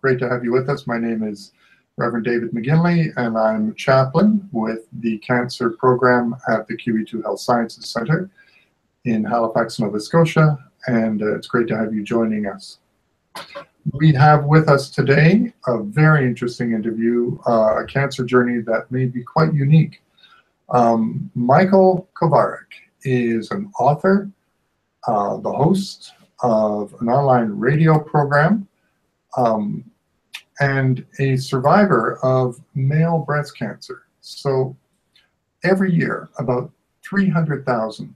Great to have you with us. My name is Reverend David Maginley, and I'm chaplain with the Cancer Program at the QE2 Health Sciences Centre in Halifax, Nova Scotia, and it's great to have you joining us. We have with us today a very interesting interview, a cancer journey that may be quite unique. Michael Kovarik is an author, the host of an online radio program, and a survivor of male breast cancer. So every year, about 300,000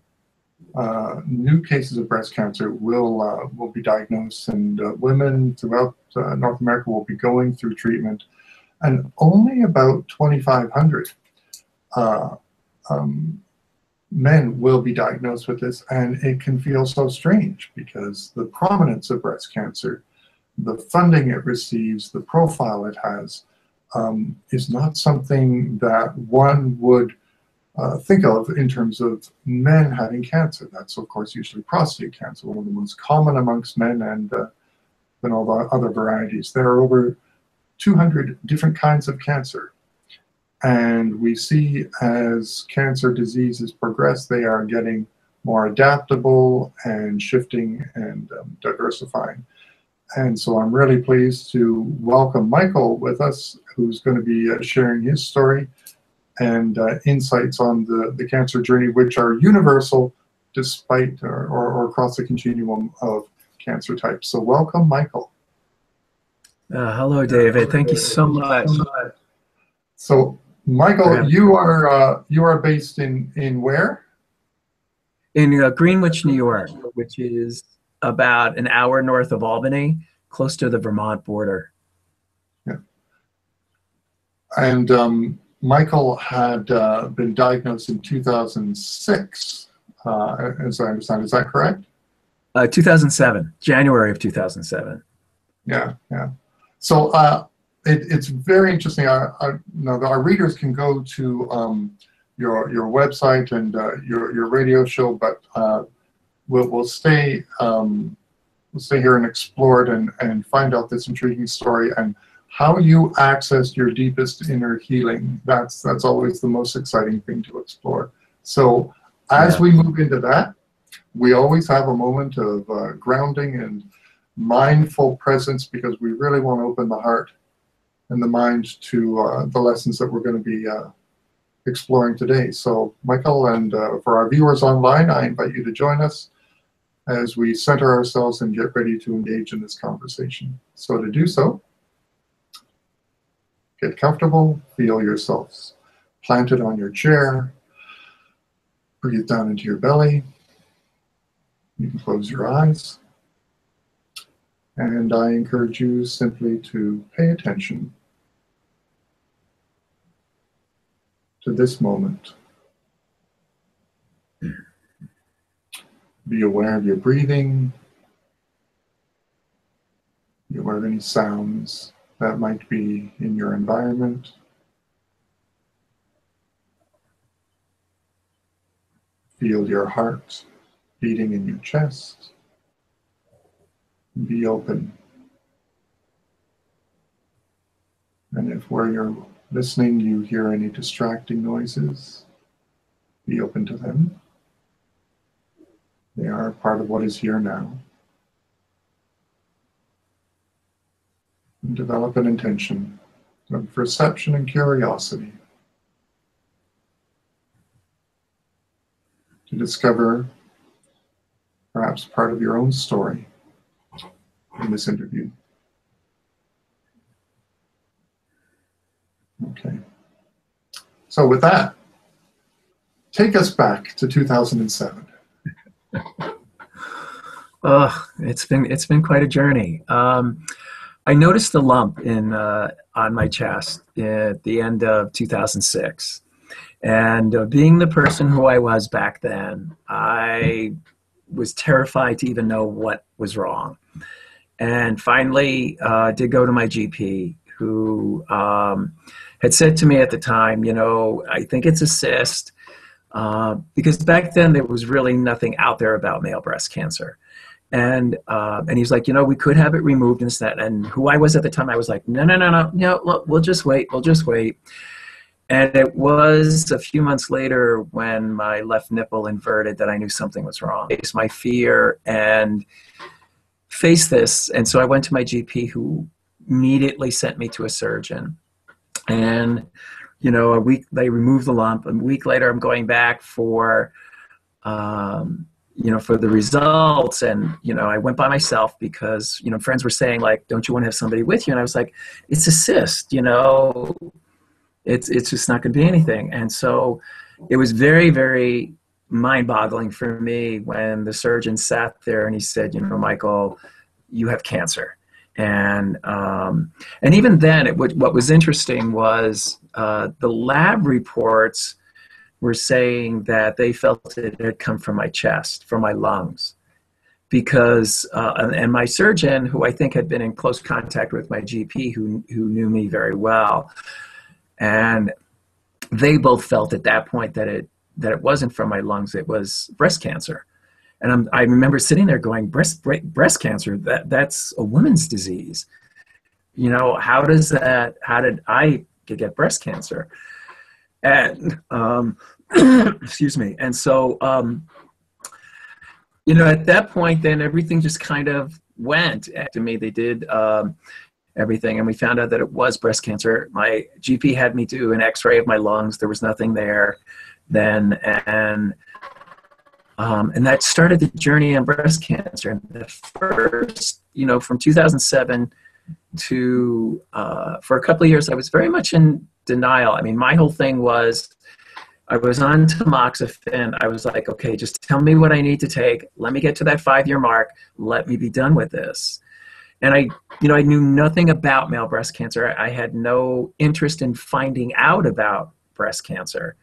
new cases of breast cancer will be diagnosed, and women throughout North America will be going through treatment, and only about 2,500 men will be diagnosed with this. And it can feel so strange because the prominence of breast cancer, the funding it receives, the profile it has, is not something that one would think of in terms of men having cancer. That's, of course, usually prostate cancer, one of the most common amongst men, and then all the other varieties. There are over 200 different kinds of cancer. And we see as cancer diseases progress, they are getting more adaptable and shifting and diversifying. And so I'm really pleased to welcome Michael with us, who's going to be sharing his story and insights on the cancer journey, which are universal despite or across the continuum of cancer types. So welcome, Michael. Hello, David. Thank you so much. So, Michael, you are based in where? In Greenwich, New York, which is about an hour north of Albany, close to the Vermont border. Yeah. And Michael had been diagnosed in 2006, as I understand. Is that correct? 2007, January of 2007. Yeah, yeah. So it's very interesting. Our readers can go to your website and your radio show, but We'll stay here and explore it and find out this intriguing story and how you accessed your deepest inner healing. That's always the most exciting thing to explore. So as we move into that, we always have a moment of grounding and mindful presence, because we really want to open the heart and the mind to the lessons that we're going to be exploring today. So Michael, and for our viewers online, I invite you to join us as we center ourselves and get ready to engage in this conversation. So to do so, get comfortable, feel yourselves planted on your chair, breathe down into your belly, you can close your eyes, and I encourage you simply to pay attention to this moment. Be aware of your breathing. Be aware of any sounds that might be in your environment. Feel your heart beating in your chest. Be open. And if where you're listening you hear any distracting noises, be open to them. They are a part of what is here now. And develop an intention of perception and curiosity to discover perhaps part of your own story in this interview. Okay. So with that, take us back to 2007. Oh, it's been quite a journey. I noticed the lump on my chest at the end of 2006, and being the person who I was back then, I was terrified to even know what was wrong. And finally, did go to my GP, who had said to me at the time, you know, I think it's a cyst. Because back then there was really nothing out there about male breast cancer. And he's like, you know, we could have it removed and that. And who I was at the time, I was like, no, look, we'll just wait. And it was a few months later when my left nipple inverted that I knew something was wrong. Faced my fear and faced this. And so I went to my GP, who immediately sent me to a surgeon. And, you know, a week, they removed the lump. A week later, I'm going back for, you know, for the results. And, you know, I went by myself because, you know, friends were saying, like, don't you want to have somebody with you? And I was like, it's a cyst, you know, it's just not going to be anything. And so it was very, very mind boggling for me when the surgeon sat there and he said, you know, Michael, you have cancer. And even then, what was interesting was the lab reports were saying that they felt it had come from my chest, from my lungs, because, and my surgeon, who I think had been in close contact with my GP, who knew me very well, and they both felt at that point that it wasn't from my lungs, it was breast cancer. And I remember sitting there going, breast cancer, that's a woman's disease. You know, how did I get breast cancer? And, excuse me. And so, you know, at that point, then everything just kind of went to me. They did everything. And we found out that it was breast cancer. My GP had me do an x-ray of my lungs. There was nothing there then. And that started the journey on breast cancer. And the first, you know, from 2007 to, for a couple of years, I was very much in denial. I mean, my whole thing was, I was on tamoxifen. I was like, okay, just tell me what I need to take. Let me get to that 5-year mark. Let me be done with this. And I knew nothing about male breast cancer. I had no interest in finding out about breast cancer,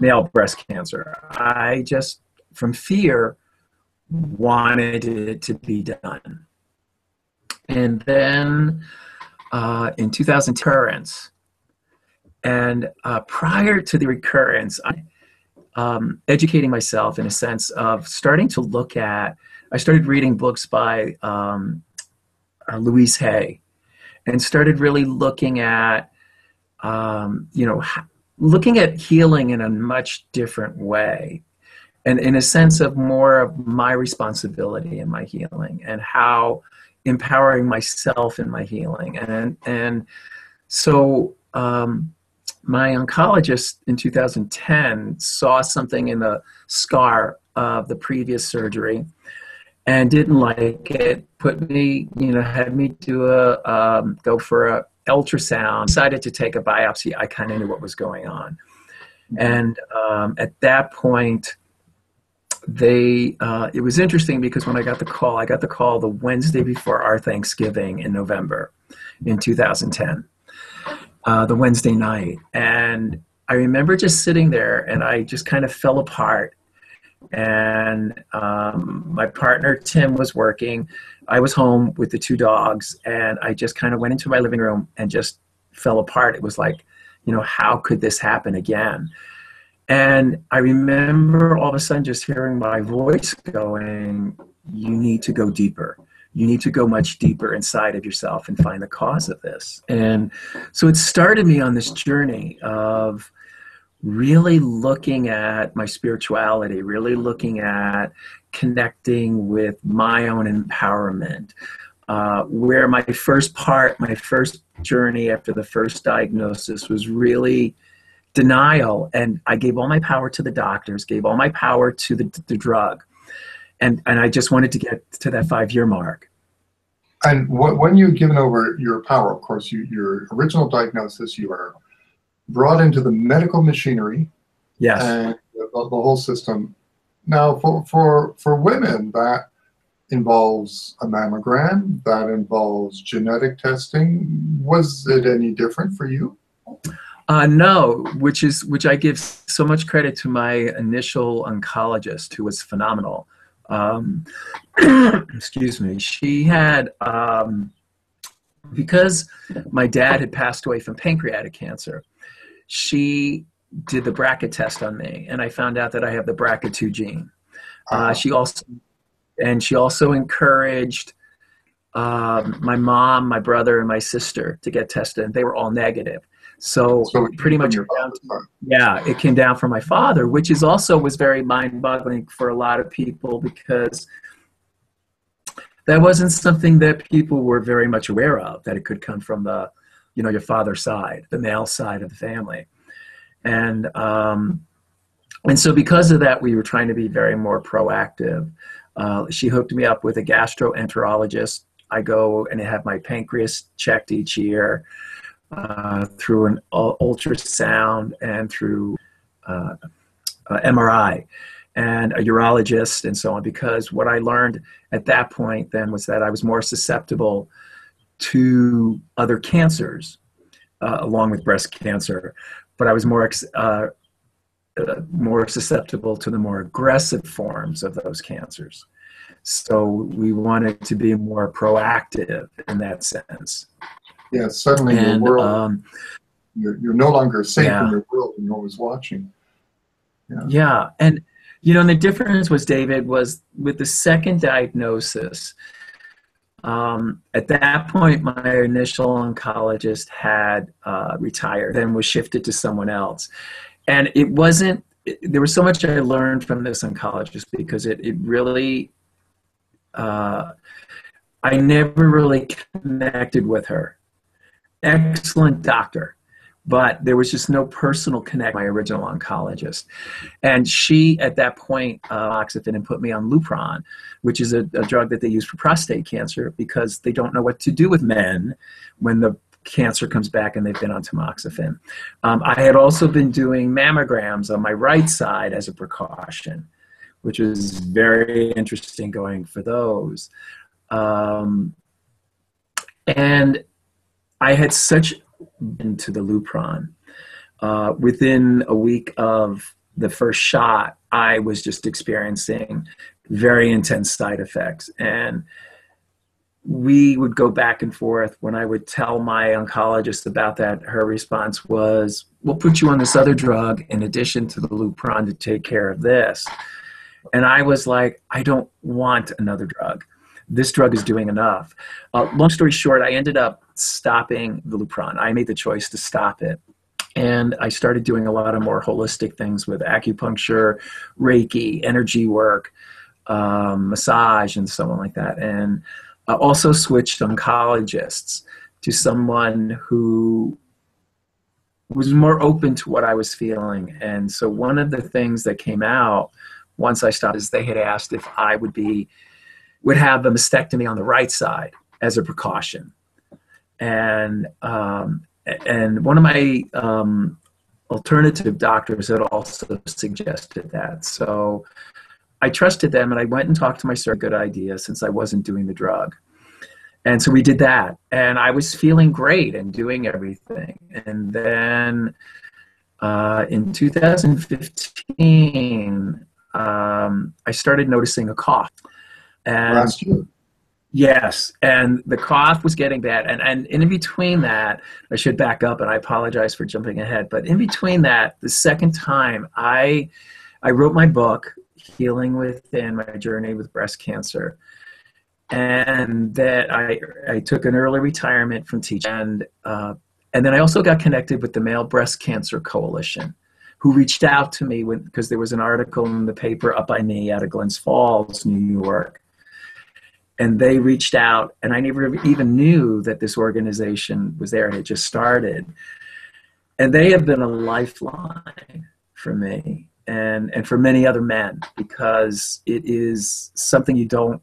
male breast cancer. I just, from fear, wanted it to be done. And then in 2000, recurrence. And prior to the recurrence, I educating myself in a sense of starting to look at, I started reading books by Louise Hay, and started really looking at, you know, looking at healing in a much different way. And in a sense of more of my responsibility in my healing, and how empowering myself in my healing. And so my oncologist in 2010 saw something in the scar of the previous surgery and didn't like it, put me, you know, had me do a, go for a ultrasound, decided to take a biopsy. I kind of knew what was going on. And at that point, it was interesting because when I got the call the Wednesday before our Thanksgiving in November in 2010, the Wednesday night. And I remember just sitting there and I just kind of fell apart. And my partner, Tim, was working. I was home with the 2 dogs, and I just kind of went into my living room and just fell apart. It was like, you know, how could this happen again? And I remember all of a sudden just hearing my voice going, you need to go deeper. You need to go much deeper inside of yourself and find the cause of this. And so it started me on this journey of really looking at my spirituality, really looking at connecting with my own empowerment, where my first journey after the first diagnosis was really denial. And I gave all my power to the doctors, gave all my power to the drug. And I just wanted to get to that 5-year mark. And when you've given over your power, of course, your original diagnosis, you were brought into the medical machinery. Yes. And the whole system. Now, for women, that involves a mammogram, that involves genetic testing. Was it any different for you? No, which I give so much credit to my initial oncologist, who was phenomenal. Excuse me. She had, because my dad had passed away from pancreatic cancer, she did the BRCA test on me, and I found out that I have the BRCA2 gene. She also And she also encouraged my mom, my brother, and my sister to get tested, and they were all negative. So pretty much, it came down from my father, which is also was very mind-boggling for a lot of people, because that wasn't something that people were very much aware of, that it could come from the, your father's side, the male side of the family. And so because of that, we were trying to be very more proactive. She hooked me up with a gastroenterologist. I go and have my pancreas checked each year through an ultrasound and through MRI, and a urologist and so on, because what I learned at that point then was that I was more susceptible to other cancers along with breast cancer, but I was more susceptible to the more aggressive forms of those cancers. So we wanted to be more proactive in that sense. Yeah, suddenly your world, you're no longer safe in your world and always watching. Yeah, and and the difference was, David, was with the second diagnosis, at that point, my initial oncologist had retired and was shifted to someone else. And it wasn't, there was so much I learned from this oncologist, because it really, I never really connected with her. Excellent doctor, but there was just no personal connect with my original oncologist. And she, at that point, Oxifen, and put me on Lupron, which is a drug that they use for prostate cancer, because they don't know what to do with men when the cancer comes back and they've been on tamoxifen. I had also been doing mammograms on my right side as a precaution, which was very interesting going for those. And I had such into the Lupron. Within a week of the first shot, I was just experiencing very intense side effects. And we would go back and forth. When I would tell my oncologist about that, her response was, we'll put you on this other drug in addition to the Lupron to take care of this. And I was like, I don't want another drug. This drug is doing enough. Long story short, I ended up stopping the Lupron. I made the choice to stop it. And I started doing a lot of more holistic things with acupuncture, Reiki, energy work, massage, and so on like that. And I also switched oncologists to someone who was more open to what I was feeling. And so one of the things that came out once I stopped is they had asked if I would have a mastectomy on the right side as a precaution. And one of my alternative doctors had also suggested that. So I trusted them, and I went and talked to my surgeon. Good idea, since I wasn't doing the drug. And so we did that, and I was feeling great and doing everything. And then in 2015, I started noticing a cough. And last year. Yes, and the cough was getting bad. And in between that, I should back up, and I apologize for jumping ahead. But in between that, the second time, I wrote my book, Healing Within My Journey with Breast Cancer. And that I took an early retirement from teaching. And then I also got connected with the Male Breast Cancer Coalition, who reached out to me because there was an article in the paper up by me out of Glens Falls, New York. And they reached out, and I never even knew that this organization was there. It had just started. And they have been a lifeline for me and for many other men, because it is something you don't,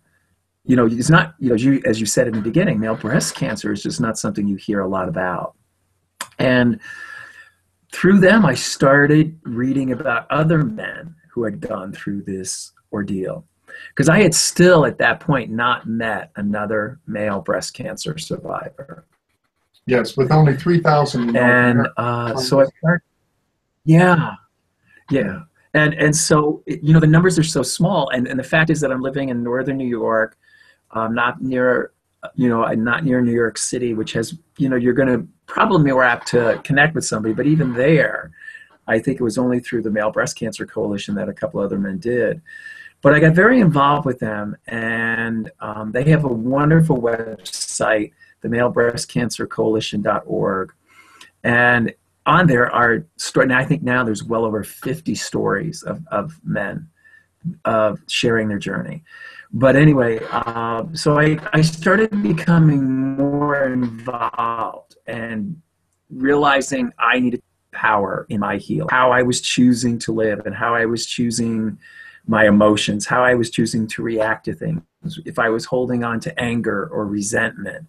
it's not, as you said in the beginning, male breast cancer is just not something you hear a lot about. And through them, I started reading about other men who had gone through this ordeal. Because I had still, at that point, not met another male breast cancer survivor. Yes, with only 3,000. And so I started, and so, the numbers are so small. And the fact is that I'm living in northern New York, not near, not near New York City, which has, you're going to probably more apt to connect with somebody. But even there, I think it was only through the Male Breast Cancer Coalition that a couple other men did. But I got very involved with them, and they have a wonderful website, the Male Breast Cancer Coalition.org. And on there are stories, and I think now there's well over 50 stories of men sharing their journey. But anyway, so I started becoming more involved and realizing I needed power in my healing, how I was choosing to live and how I was choosing my emotions, how I was choosing to react to things, if I was holding on to anger or resentment.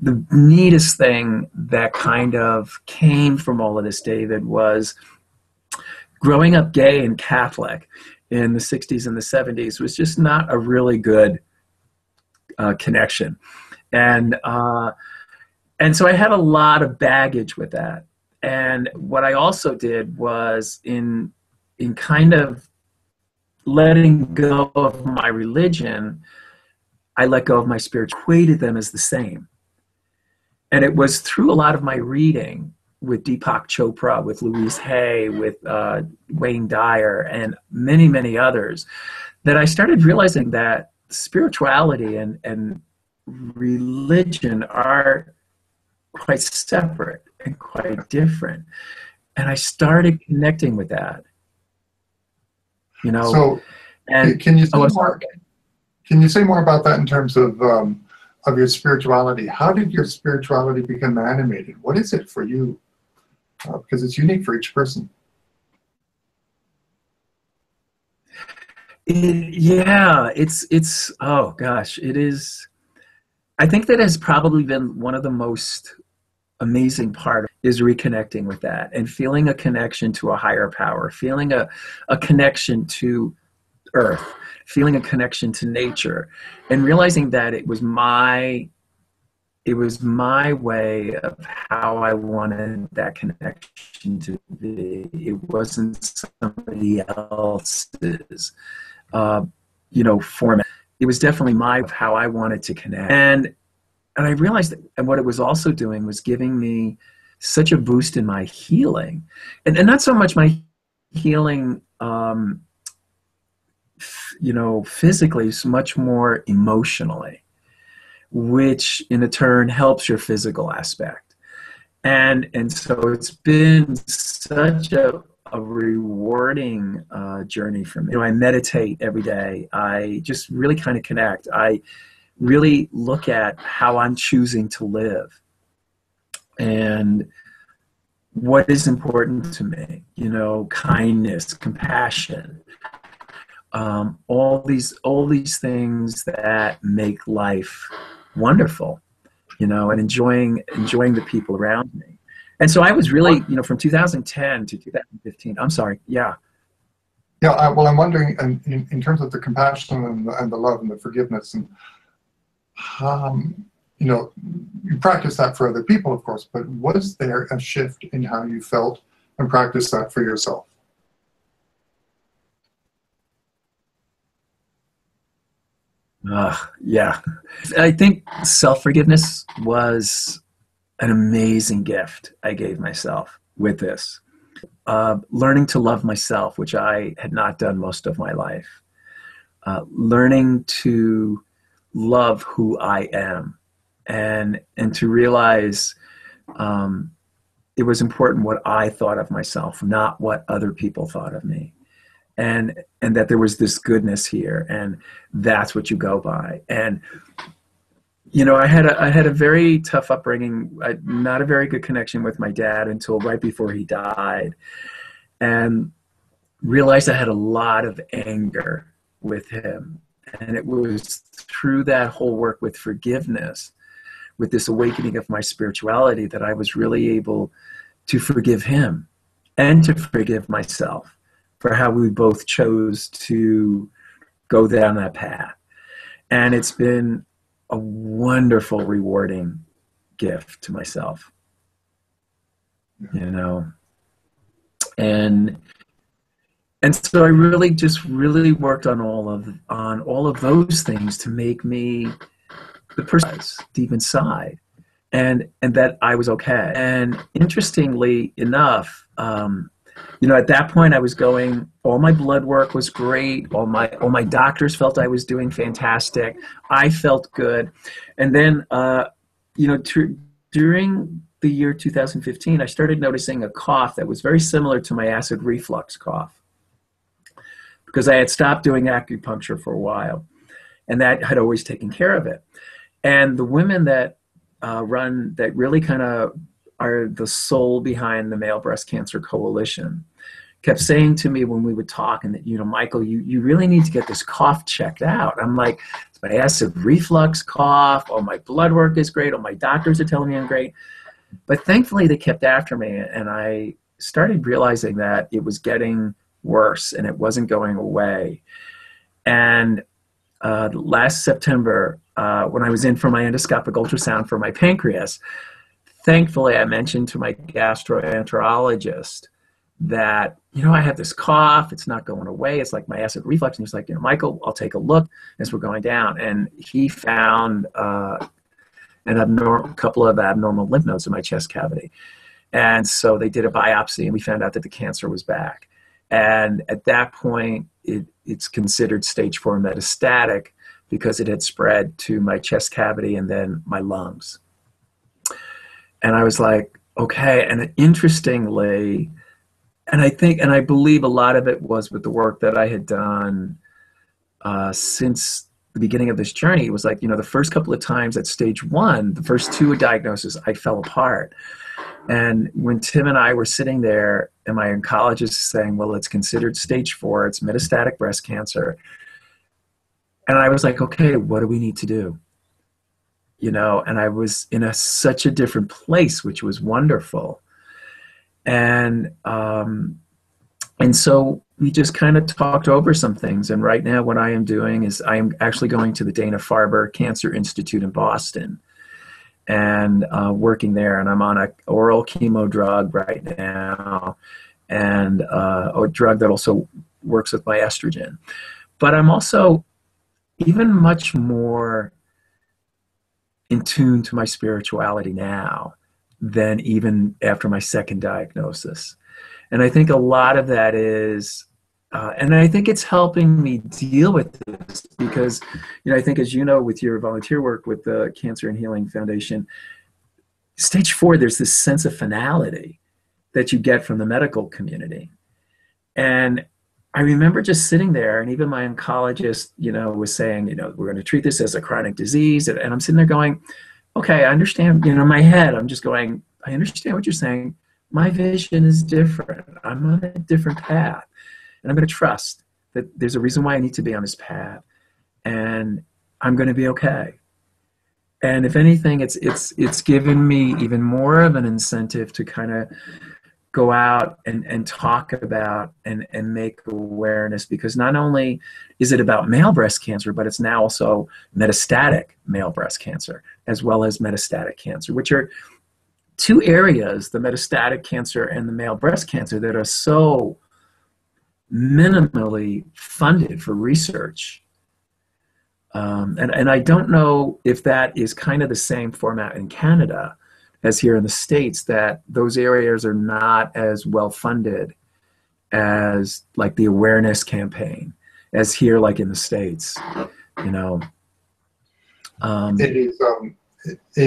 The neatest thing that kind of came from all of this, David, was growing up gay and Catholic in the 60s and the 70s was just not a really good connection. And so I had a lot of baggage with that. And what I also did was in kind of letting go of my religion, I let go of my spirit, equated them as the same. And it was through a lot of my reading with Deepak Chopra, with Louise Hay, with Wayne Dyer, and many, many others, that I started realizing that spirituality and religion are quite separate and quite different. And I started connecting with that. You know, so and can you say more about that in terms of your spirituality? How did your spirituality become animated? What is it for you? Because it's unique for each person. It's oh gosh, it is. I think that has probably been one of the most amazing part is reconnecting with that and feeling a connection to a higher power, feeling a connection to earth, feeling a connection to nature, and realizing that it was my way of how I wanted that connection to be. It wasn't somebody else's, format. It was definitely my of how I wanted to connect. And I realized that, and what it was also doing was giving me such a boost in my healing, and not so much my healing, physically, it's much more emotionally, which in turn helps your physical aspect. And so it's been such a rewarding journey for me. I meditate every day. I just really kind of connect. I really look at how I'm choosing to live and what is important to me, kindness, compassion, all these things that make life wonderful, and enjoying the people around me. And so I was really, from 2010 to 2015, I'm sorry. Yeah. Yeah. Well, I'm wondering in terms of the compassion and the love and the forgiveness and, you practice that for other people, of course, but was there a shift in how you felt and practiced that for yourself? Yeah. I think self-forgiveness was an amazing gift I gave myself with this. Learning to love myself, which I had not done most of my life. Learning to love who I am, and to realize it was important what I thought of myself, not what other people thought of me, and that there was this goodness here, and that's what you go by. And I had a very tough upbringing, not a very good connection with my dad until right before he died, and realized I had a lot of anger with him. And it was through that whole work with forgiveness, with this awakening of my spirituality, that I was really able to forgive him and to forgive myself for how we both chose to go down that path. And it's been a wonderful, rewarding gift to myself, And so I really really worked on all of those things to make me the person deep inside, and that I was okay. And interestingly enough, you know, at that point I was going, all my blood work was great. All my doctors felt I was doing fantastic. I felt good. And then, you know, during the year 2015, I started noticing a cough that was very similar to my acid reflux cough, because I had stopped doing acupuncture for a while, and that had always taken care of it. And the women that that really kind of are the soul behind the Male Breast Cancer Coalition kept saying to me when we would talk, and that, you know, Michael, you really need to get this cough checked out. I'm like, it's my acid reflux cough. All my blood work is great. All my doctors are telling me I'm great. But thankfully they kept after me, and I started realizing that it was getting worse and it wasn't going away. And last September, when I was in for my endoscopic ultrasound for my pancreas, thankfully I mentioned to my gastroenterologist that, you know, I have this cough, it's not going away, it's like my acid reflux. And he's like, you know, Michael, I'll take a look as we're going down. And he found a couple of abnormal lymph nodes in my chest cavity. And so they did a biopsy, and we found out that the cancer was back. And at that point, it's considered stage 4 metastatic, because it had spread to my chest cavity and then my lungs. And I was like, okay. And interestingly, and I believe a lot of it was with the work that I had done since the beginning of this journey. It was like, you know, the first couple of times at stage 1, the first 2 diagnoses, I fell apart. And when Tim and I were sitting there, and my oncologist saying, well, it's considered stage 4, it's metastatic breast cancer. And I was like, okay, what do we need to do? You know, and I was in such a different place, which was wonderful. And so we just kind of talked over some things. And right now what I am doing is I am actually going to the Dana-Farber Cancer Institute in Boston and working there. And I'm on an oral chemo drug right now, and a drug that also works with my estrogen. But I'm also even much more in tune to my spirituality now than even after my second diagnosis. And I think a lot of that is, and I think it's helping me deal with this, because, you know, I think, as you know, with your volunteer work with the Cancer and Healing Foundation, stage 4, there's this sense of finality that you get from the medical community. And I remember just sitting there, and even my oncologist, you know, was saying, you know, we're going to treat this as a chronic disease. And I'm sitting there going, okay, I understand. You know, in my head, I'm just going, I understand what you're saying. My vision is different. I'm on a different path. And I'm going to trust that there's a reason why I need to be on this path, and I'm going to be okay. And if anything, it's given me even more of an incentive to kind of go out and talk about and make awareness, because not only is it about male breast cancer, but it's now also metastatic male breast cancer, as well as metastatic cancer, which are two areas, the metastatic cancer and the male breast cancer, that are so minimally funded for research. And I don't know if that is kind of the same format in Canada as here in the States, that those areas are not as well funded as like the awareness campaign as here, like in the States, you know. It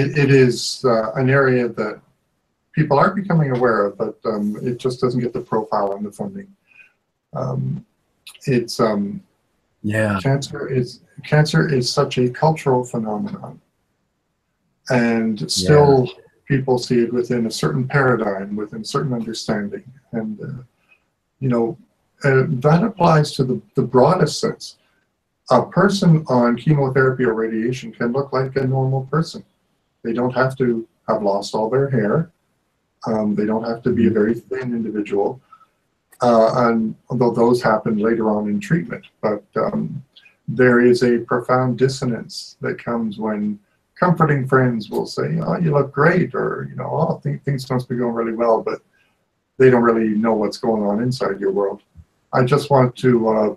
is an area that people are becoming aware of, but it just doesn't get the profile and the funding. Yeah. Cancer is such a cultural phenomenon, and still. Yeah. People see it within a certain paradigm, within a certain understanding. And, you know, that applies to the broadest sense. A person on chemotherapy or radiation can look like a normal person. They don't have to have lost all their hair. They don't have to be a very thin individual. And although those happen later on in treatment, but there is a profound dissonance that comes when comforting friends will say, oh, you look great, or, you know, oh, things must be going really well, but they don't really know what's going on inside your world. I just want to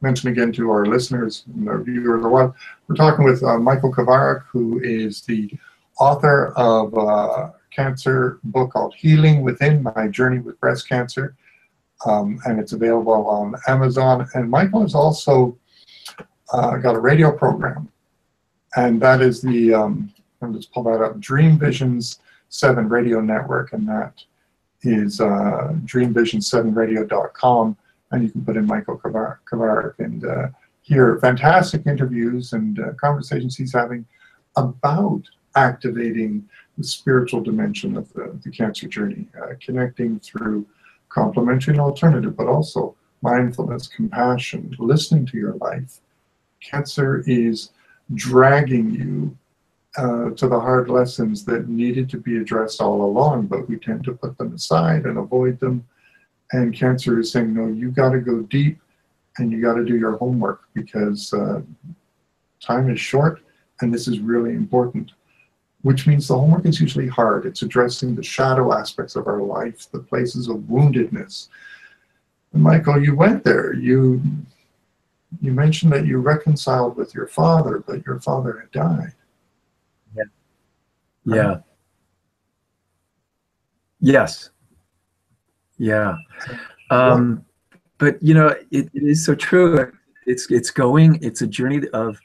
mention again to our listeners and our viewers, we're talking with Michael Kovarik, who is the author of a cancer book called Healing Within My Journey with Breast Cancer. and it's available on Amazon. And Michael has also got a radio program, and that is the, I'll just pull that up, Dream Visions 7 Radio Network, and that is dreamvision7radio.com, and you can put in Michael Kovarik and hear fantastic interviews and conversations he's having about activating the spiritual dimension of the cancer journey, connecting through complementary and alternative, but also mindfulness, compassion, listening to your life. Cancer is dragging you to the hard lessons that needed to be addressed all along, but we tend to put them aside and avoid them. And cancer is saying, no, you got to go deep and you got to do your homework, because time is short and this is really important. Which means the homework is usually hard. It's addressing the shadow aspects of our life, the places of woundedness. And Michael, you went there. You mentioned that you reconciled with your father, but your father had died. Yeah. Yeah. Yes. Yeah. But you know, it is so true. It's a journey of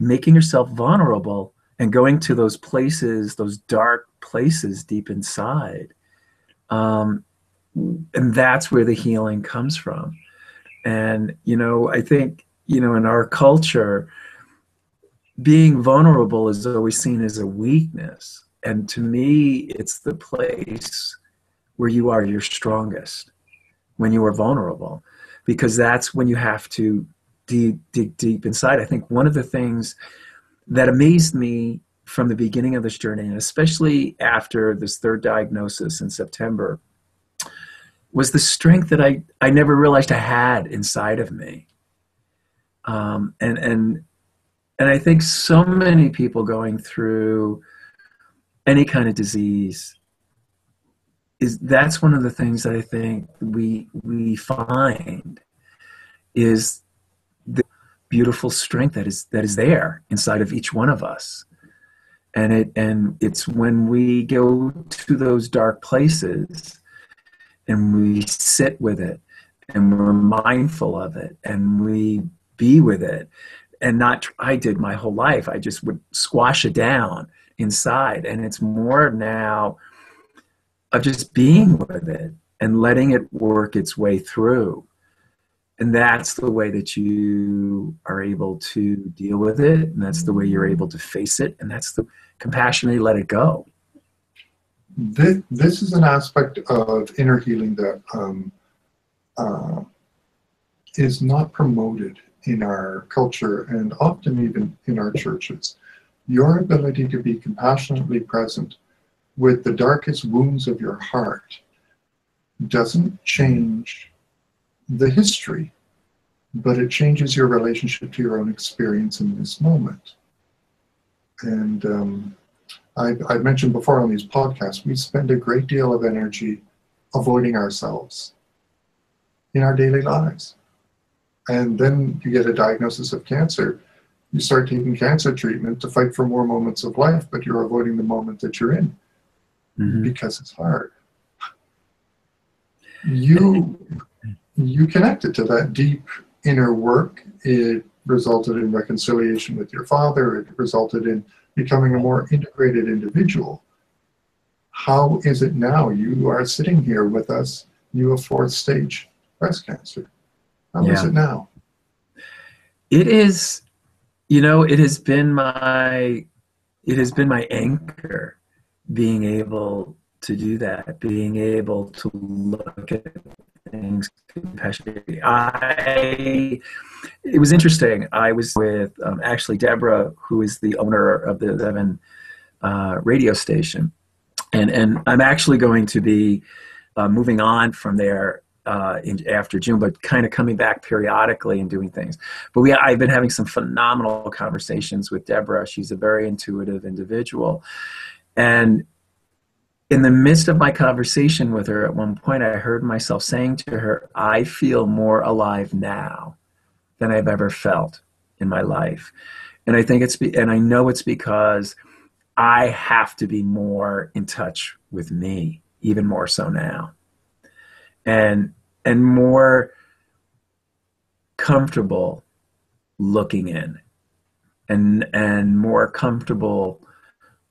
making yourself vulnerable and going to those places, those dark places deep inside. And that's where the healing comes from. And, you know, I think, you know, in our culture, being vulnerable is always seen as a weakness. And to me, it's the place where you are your strongest, when you are vulnerable, because that's when you have to dig deep inside. I think one of the things that amazed me from the beginning of this journey, and especially after this third diagnosis in September, was the strength that I never realized I had inside of me. And I think so many people going through any kind of disease, that's one of the things that I think we find is the beautiful strength that is there inside of each one of us. And it's when we go to those dark places and we sit with it and we're mindful of it and we be with it, and not, I did my whole life, I just would squash it down inside. And it's more now of just being with it and letting it work its way through. And that's the way that you are able to deal with it, and that's the way you're able to face it, and that's the compassionately let it go. This is an aspect of inner healing that is not promoted in our culture, and often even in our churches. Your ability to be compassionately present with the darkest wounds of your heart doesn't change the history, but it changes your relationship to your own experience in this moment. And I've mentioned before on these podcasts, we spend a great deal of energy avoiding ourselves in our daily lives. And then you get a diagnosis of cancer, you start taking cancer treatment to fight for more moments of life, but you're avoiding the moment that you're in. Mm-hmm. Because it's hard. You connected to that deep inner work. It resulted in reconciliation with your father. It resulted in becoming a more integrated individual. How is it now? You are sitting here with us. You have fourth stage breast cancer. How is it now? It is, you know, it has been my anchor. Being able to do that, being able to look at things compassionately. It was interesting. I was with actually Deborah, who is the owner of the 7 radio station, and I'm actually going to be moving on from there after June, but kind of coming back periodically and doing things. But I've been having some phenomenal conversations with Deborah. She's a very intuitive individual. And in the midst of my conversation with her, at one point I heard myself saying to her, I feel more alive now than I've ever felt in my life. And I think and I know it's because I have to be more in touch with me, even more so now. And and more comfortable looking in, and more comfortable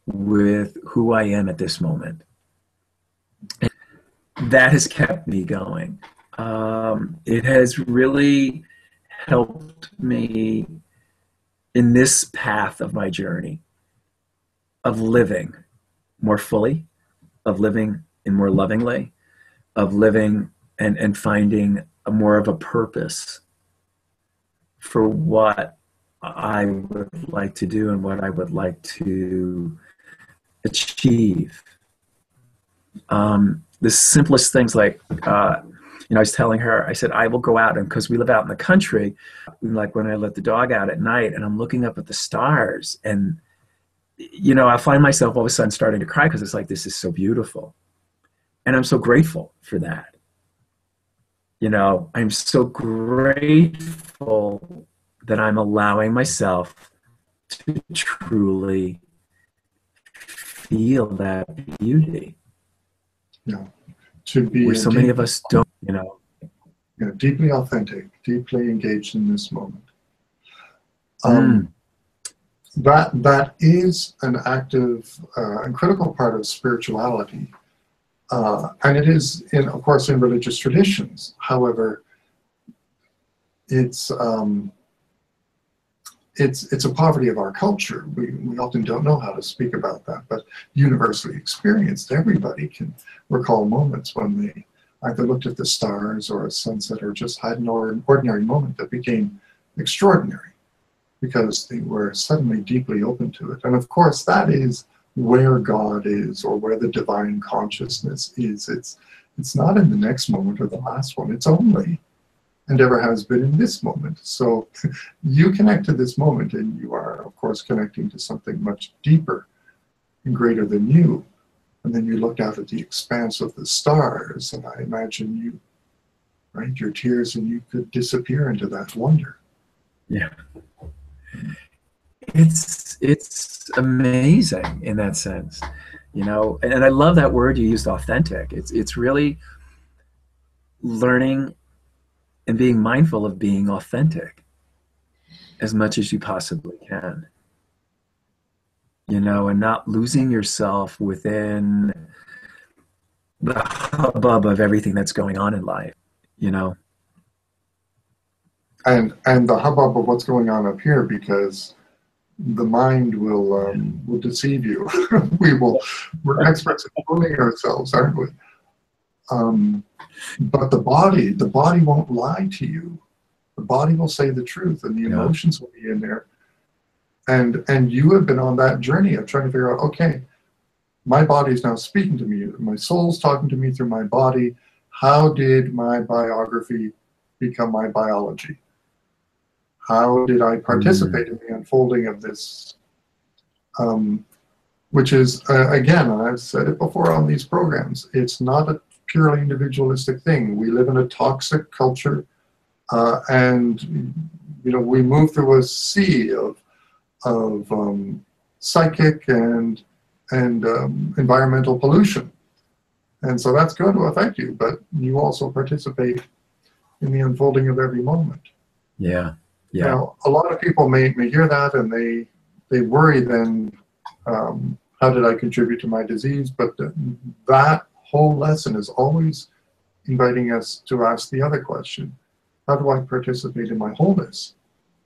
with who I am at this moment. And that has kept me going. It has really helped me in this path of my journey of living more fully, of living in more lovingly, of living and finding a more of a purpose for what I would like to do and what I would like to achieve. The simplest things like, I was telling her, I said, I will go out, and because we live out in the country, like when I let the dog out at night and I'm looking up at the stars, and, I find myself all of a sudden starting to cry because it's like, this is so beautiful. And I'm so grateful for that. I'm so grateful that I'm allowing myself to truly feel that beauty. No. To be where so many of us don't, deeply authentic, deeply engaged in this moment. That is an active and critical part of spirituality, and it is, of course, in religious traditions. However, it's a poverty of our culture. We often don't know how to speak about that, but universally experienced, everybody can recall moments when they either looked at the stars or a sunset or just had an ordinary moment that became extraordinary because they were suddenly deeply open to it. And of course, that is where God is, or where the divine consciousness is. It's not in the next moment or the last one. It's only and ever has been in this moment. So you connect to this moment, and you are, of course, connecting to something much deeper and greater than you. And then you look out at the expanse of the stars, and I imagine you, right, your tears, and you could disappear into that wonder. Yeah. It's amazing in that sense, and I love that word you used, authentic. It's really learning and being mindful of being authentic as much as you possibly can, and not losing yourself within the hubbub of everything that's going on in life, And the hubbub of what's going on up here, because the mind will deceive you. We're experts at fooling ourselves, aren't we? But the body won't lie to you. The body will say the truth, and the emotions will be in there. And you have been on that journey of trying to figure out, okay, my body is now speaking to me. My soul's talking to me through my body. How did my biography become my biology? How did I participate in the unfolding of this? Which is, again, and I've said it before on these programs, it's not a purely individualistic thing. We live in a toxic culture, and we move through a sea of psychic and environmental pollution, and so that's going to affect you. But you also participate in the unfolding of every moment. Yeah, yeah. Now, a lot of people may hear that, and they worry then, how did I contribute to my disease? But that whole lesson is always inviting us to ask the other question. How do I participate in my wholeness?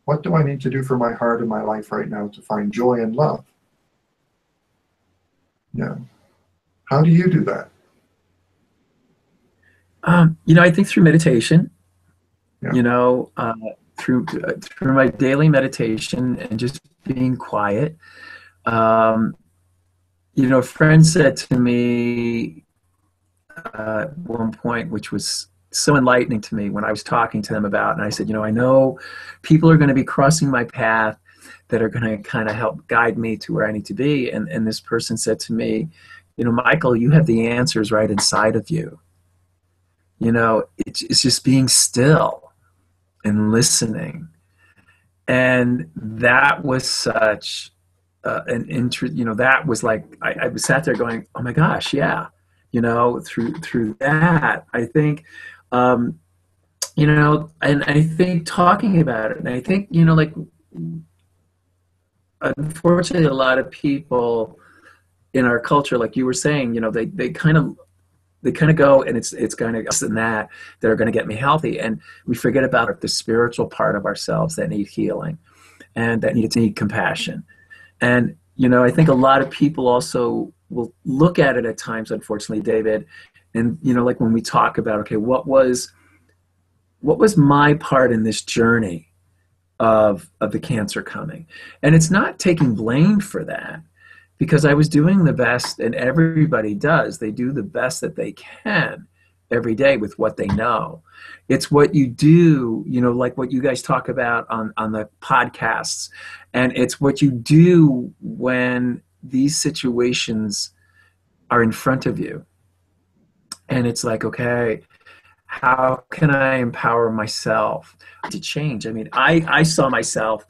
What do I need to do for my heart and my life right now to find joy and love? Yeah. How do you do that? I think through meditation, yeah. Through my daily meditation and just being quiet. A friend said to me at one point, which was so enlightening to me when I was talking to them about, and I said, I know people are going to be crossing my path that are going to kind of help guide me to where I need to be. And this person said to me, Michael, you have the answers right inside of you. It's just being still and listening. And that was such an interest, that was like, I sat there going, oh my gosh, yeah. Through that, I think you know, and I think talking about it, and I think, you know, like, unfortunately, a lot of people in our culture, like you were saying, you know, they kind of go, and it's kind of us and that are going to get me healthy. And we forget about the spiritual part of ourselves that need healing and that need compassion. And, you know, I think a lot of people also will look at it at times, unfortunately, David, and, you know, like when we talk about, okay, what was my part in this journey of the cancer coming? And it's not taking blame for that, because I was doing the best, and everybody does. They do the best that they can every day with what they know. It's what you do, you know, like what you guys talk about on the podcasts. And it's what you do when these situations are in front of you. And it's like, okay, how can I empower myself to change? I mean, I saw myself,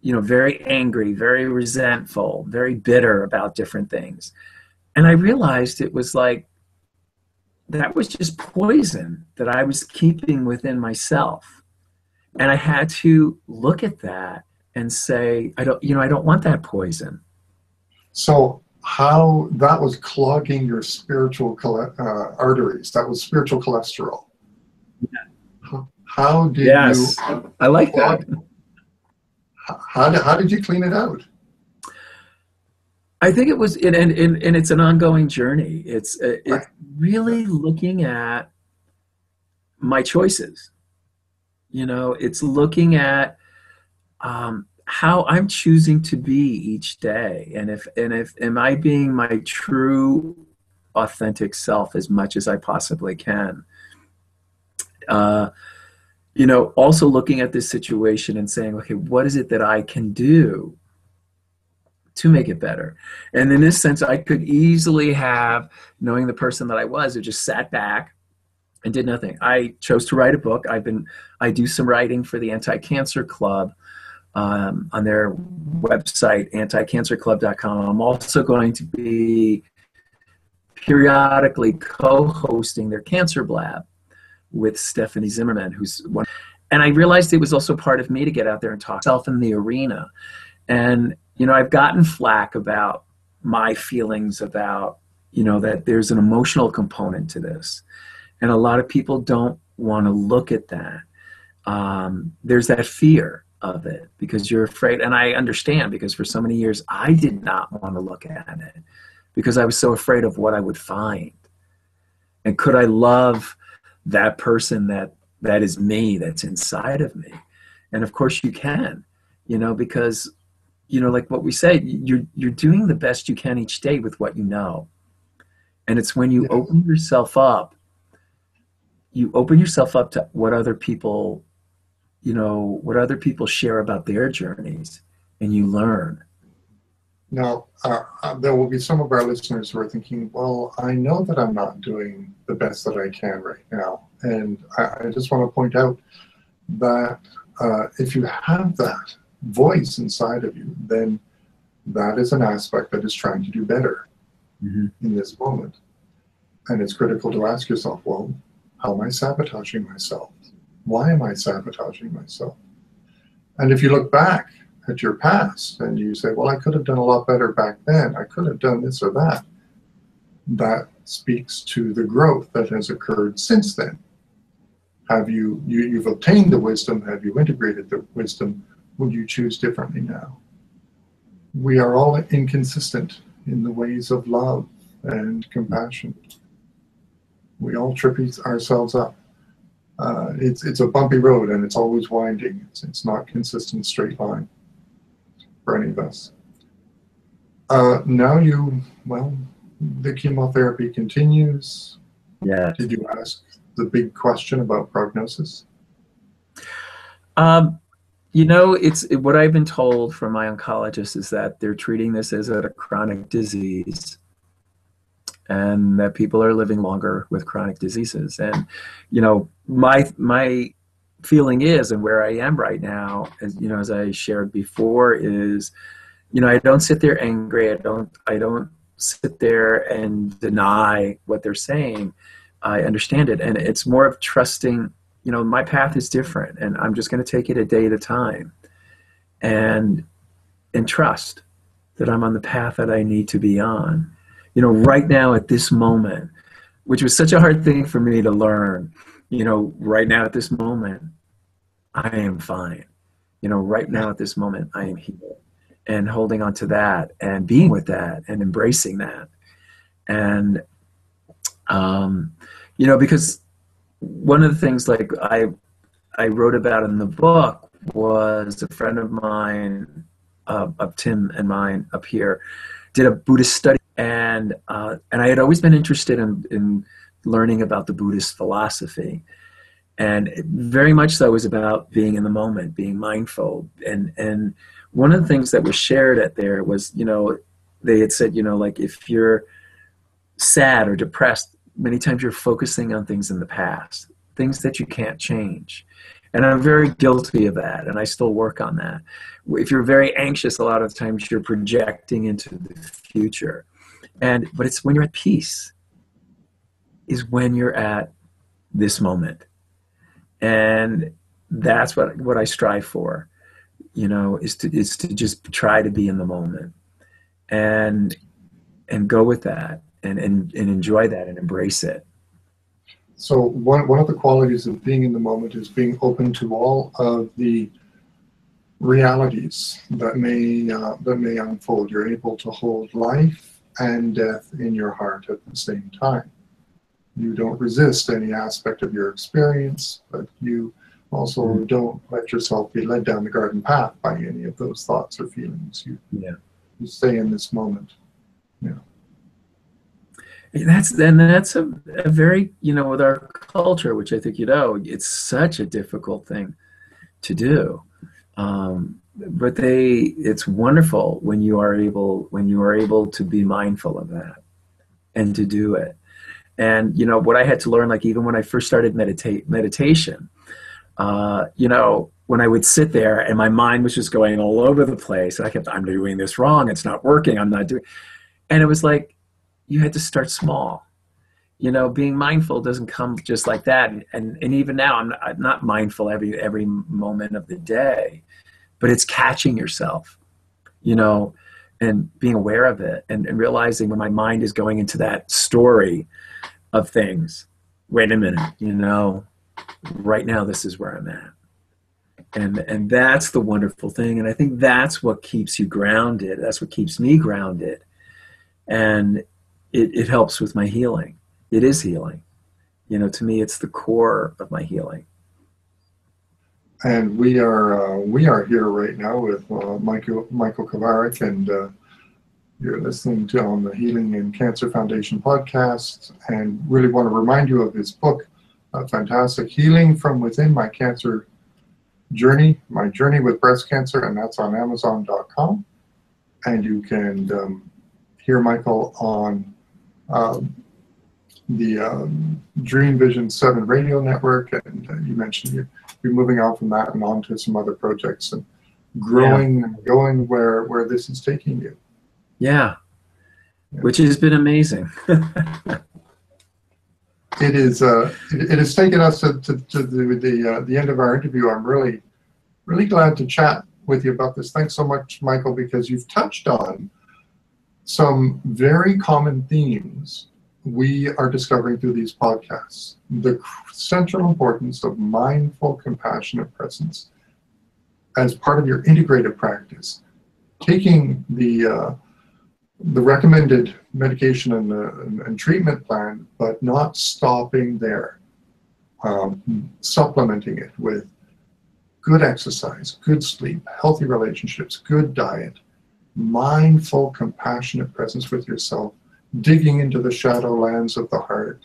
you know, very angry, very resentful, very bitter about different things. And I realized it was like, that was just poison that I was keeping within myself. And I had to look at that and say, I don't want that poison. So how that was clogging your spiritual arteries, that was spiritual cholesterol. Yeah. How did you? I like that. How did you clean it out? I think it was, and it's an ongoing journey. It's really looking at my choices. You know, it's looking at how I'm choosing to be each day, and if am I being my true, authentic self as much as I possibly can. You know, also looking at this situation and saying, okay, what is it that I can do to make it better? And in this sense, I could easily have, knowing the person that I was, who just sat back and did nothing. I chose to write a book. I do some writing for the Anti-Cancer Club on their website, anticancerclub.com. I'm also going to be periodically co-hosting their Cancer Blab with Stephanie Zimmerman, who's one. And I realized it was also part of me to get out there and talk myself in the arena. And, you know, I've gotten flack about my feelings about, you know, that there's an emotional component to this. And a lot of people don't want to look at that. There's that fear of it because you're afraid. And I understand, because for so many years, I did not want to look at it because I was so afraid of what I would find. And could I love that person that is me, that's inside of me? And of course you can, you know, because, you know, like what we say, you're doing the best you can each day with what you know. And it's when you open yourself up, to what other people, you know, what other people share about their journeys, and you learn. Now, there will be some of our listeners who are thinking, well, I know that I'm not doing the best that I can right now. And I just want to point out that if you have that voice inside of you, then that is an aspect that is trying to do better in this moment. And it's critical to ask yourself, well, how am I sabotaging myself? Why am I sabotaging myself? And if you look back at your past and you say, well, I could have done a lot better back then, I could have done this or that, that speaks to the growth that has occurred since then. Have you've obtained the wisdom? Have you integrated the wisdom? Would you choose differently now? We are all inconsistent in the ways of love and compassion. We all trip ourselves up. It's a bumpy road, and it's always winding. It's not consistent straight line for any of us. Now the chemotherapy continues. Yeah. Did you ask the big question about prognosis? You know, what I've been told from my oncologist is that they're treating this as a chronic disease, and that people are living longer with chronic diseases. And, you know, my feeling is, and where I am right now, as you know, as I shared before, is, you know, I don't sit there angry. I don't sit there and deny what they're saying, I understand it. And it's more of trusting, you know, my path is different and I'm just going to take it a day at a time and trust that I'm on the path that I need to be on, you know, right now at this moment, which was such a hard thing for me to learn. You know, right now at this moment, I am fine. You know, right now at this moment, I am healed, and holding on to that and being with that and embracing that. And, you know, because one of the things like I wrote about in the book was a friend of mine, of Tim and mine up here, did a Buddhist study. And I had always been interested in learning about the Buddhist philosophy. And it very much so was about being in the moment, being mindful. And one of the things that was shared at there was, you know, they had said, you know, like if you're sad or depressed, many times you're focusing on things in the past, things that you can't change. And I'm very guilty of that, and I still work on that. If you're very anxious, a lot of times you're projecting into the future. But it's when you're at peace is when you're at this moment. And that's what I strive for, you know, is to just try to be in the moment and go with that and enjoy that and embrace it. So one of the qualities of being in the moment is being open to all of the realities that may unfold. You're able to hold life and death in your heart at the same time. You don't resist any aspect of your experience, but you also don't let yourself be led down the garden path by any of those thoughts or feelings. You stay in this moment. Yeah. And that's a very, you know, with our culture, which I think, you know, it's such a difficult thing to do. But it's wonderful when you are able to be mindful of that and to do it. And, you know, what I had to learn, like even when I first started meditation, you know, when I would sit there and my mind was just going all over the place, and I kept, I'm doing this wrong, it's not working, I'm not doing, and it was like, you had to start small. You know, being mindful doesn't come just like that. And even now, I'm not mindful every moment of the day, but it's catching yourself, you know, and being aware of it and realizing when my mind is going into that story of things, wait a minute, you know, right now, this is where I'm at. And that's the wonderful thing. And I think that's what keeps you grounded. That's what keeps me grounded. And it helps with my healing. It is healing. You know, to me, it's the core of my healing. And we are here right now with Michael Kovarik, and you're listening to on the Healing and Cancer Foundation podcast, and really want to remind you of his book, fantastic, Healing From Within My Cancer Journey, My Journey with Breast Cancer, and that's on Amazon.com. And you can hear Michael on the Dream Vision 7 Radio Network, and you mentioned you're moving on from that and on to some other projects and growing and going where this is taking you. Yeah. Which has been amazing. It has taken us to the end of our interview. I'm really, really glad to chat with you about this. Thanks so much, Michael, because you've touched on some very common themes we are discovering through these podcasts. The central importance of mindful, compassionate presence as part of your integrative practice, taking the recommended medication and treatment plan, but not stopping there, supplementing it with good exercise, good sleep, healthy relationships, good diet, mindful, compassionate presence with yourself, digging into the shadow lands of the heart,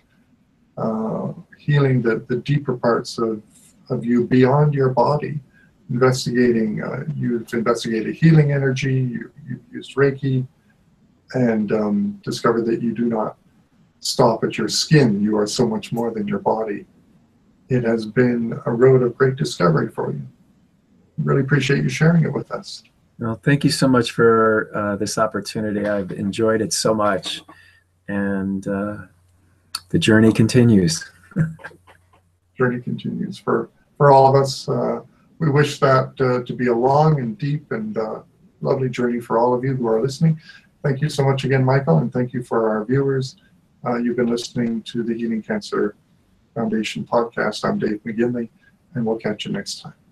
healing the deeper parts of you beyond your body, investigating, you've investigated healing energy, you've used Reiki, and discovered that you do not stop at your skin. You are so much more than your body. It has been a road of great discovery for you. Really appreciate you sharing it with us. Well, thank you so much for this opportunity. I've enjoyed it so much. And the journey continues. Journey continues for all of us. We wish that to be a long and deep and lovely journey for all of you who are listening. Thank you so much again, Michael, and thank you for our viewers. You've been listening to the Healing Cancer Foundation podcast. I'm Dave Maginley, and we'll catch you next time.